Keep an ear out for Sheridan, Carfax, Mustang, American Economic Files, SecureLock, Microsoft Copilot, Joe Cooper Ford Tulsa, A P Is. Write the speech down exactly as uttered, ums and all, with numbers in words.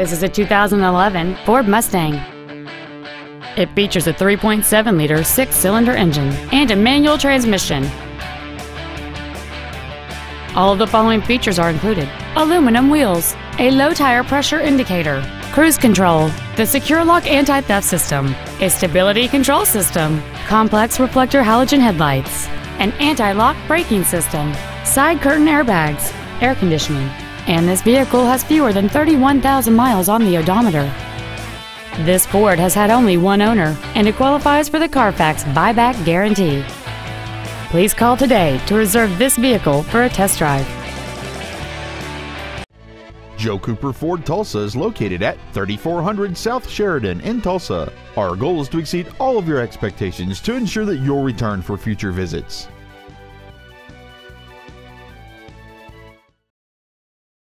This is a two thousand eleven Ford Mustang. It features a three point seven liter six-cylinder engine and a manual transmission. All of the following features are included: aluminum wheels, a low tire pressure indicator, cruise control, the SecureLock anti-theft system, a stability control system, complex reflector halogen headlights, an anti-lock braking system, side curtain airbags, air conditioning, and this vehicle has fewer than thirty-one thousand miles on the odometer. This Ford has had only one owner, and it qualifies for the Carfax buyback guarantee. Please call today to reserve this vehicle for a test drive. Joe Cooper Ford Tulsa is located at thirty-four hundred South Sheridan in Tulsa. Our goal is to exceed all of your expectations to ensure that you'll return for future visits.